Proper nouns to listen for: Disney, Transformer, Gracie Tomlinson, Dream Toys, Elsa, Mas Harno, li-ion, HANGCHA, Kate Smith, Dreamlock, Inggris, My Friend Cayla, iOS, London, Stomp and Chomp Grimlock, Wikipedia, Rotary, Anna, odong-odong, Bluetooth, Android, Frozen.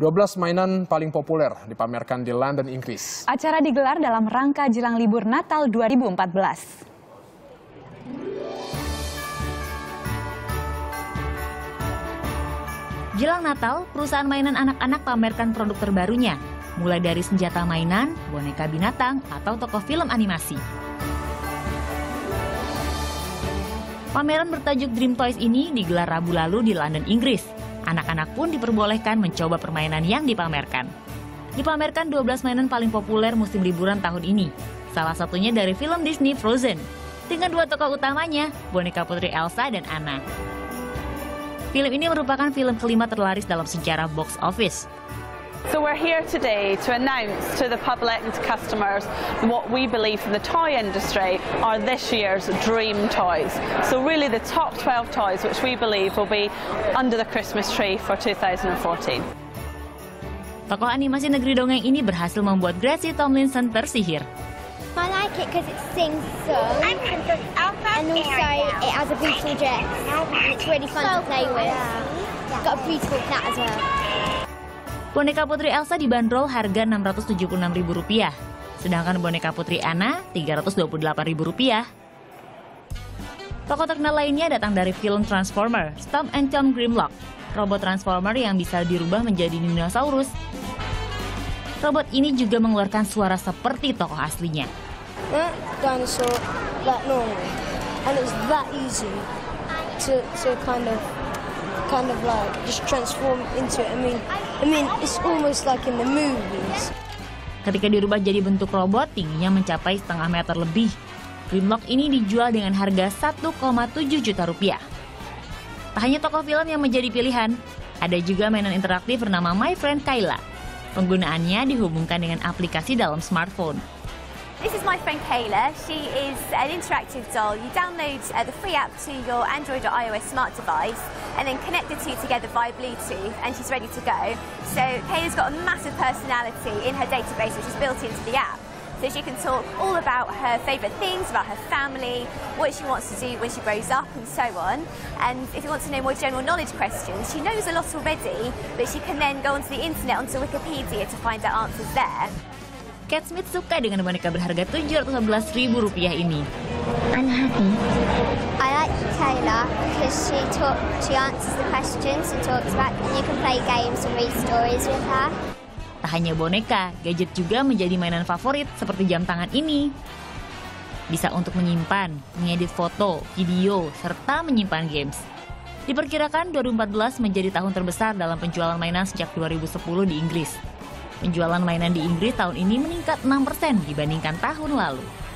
12 mainan paling populer dipamerkan di London, Inggris. Acara digelar dalam rangka jelang libur Natal 2014. Jelang Natal, perusahaan mainan anak-anak pamerkan produk terbarunya, mulai dari senjata mainan, boneka binatang, atau tokoh film animasi. Pameran bertajuk Dream Toys ini digelar Rabu lalu di London, Inggris. Anak-anak pun diperbolehkan mencoba permainan yang dipamerkan. Dipamerkan 12 mainan paling populer musim liburan tahun ini, salah satunya dari film Disney Frozen, dengan dua tokoh utamanya, boneka putri Elsa dan Anna. Film ini merupakan film kelima terlaris dalam sejarah box office. So we're here today to announce to the public and to customers what we believe from the toy industry are this year's Dream Toys. So really the top 12 toys which we believe will be under the Christmas tree for 2014. Tokoh animasi negeri dongeng ini berhasil membuat Gracie Tomlinson tersihir. I like it because it sings songs and also it has a beautiful dress. It's really fun to play with. It's got a beautiful cat as well. Boneka putri Elsa dibanderol harga Rp676.000, sedangkan boneka putri Anna Rp328.000. Tokoh terkenal lainnya datang dari film Transformer, Stomp and Chomp Grimlock, robot Transformer yang bisa dirubah menjadi dinosaurus. Robot ini juga mengeluarkan suara seperti tokoh aslinya. Ketika dirubah jadi bentuk robot, tingginya mencapai 0,5 meter lebih. Dreamlock ini dijual dengan harga Rp1,7 juta. Tak hanya tokoh film yang menjadi pilihan, ada juga mainan interaktif bernama My Friend Cayla. Penggunaannya dihubungkan dengan aplikasi dalam smartphone. This is My Friend Cayla. She is an interactive doll. You download the free app to your Android or iOS smart device and then connect the two together via Bluetooth and she's ready to go. So Cayla's got a massive personality in her database which is built into the app. So she can talk all about her favourite things, about her family, what she wants to do when she grows up and so on. And if you want to know more general knowledge questions, she knows a lot already, but she can then go onto the internet, onto Wikipedia to find out answers there. Kate Smith suka dengan boneka berharga Rp711.000 ini. I'm happy. I like Cayla because she answers the questions and talks back, and you can play games and read stories with her. Tak hanya boneka, gadget juga menjadi mainan favorit seperti jam tangan ini. Bisa untuk menyimpan, mengedit foto, video, serta menyimpan games. Diperkirakan 2014 menjadi tahun terbesar dalam penjualan mainan sejak 2010 di Inggris. Penjualan mainan di Inggris tahun ini meningkat 6% dibandingkan tahun lalu.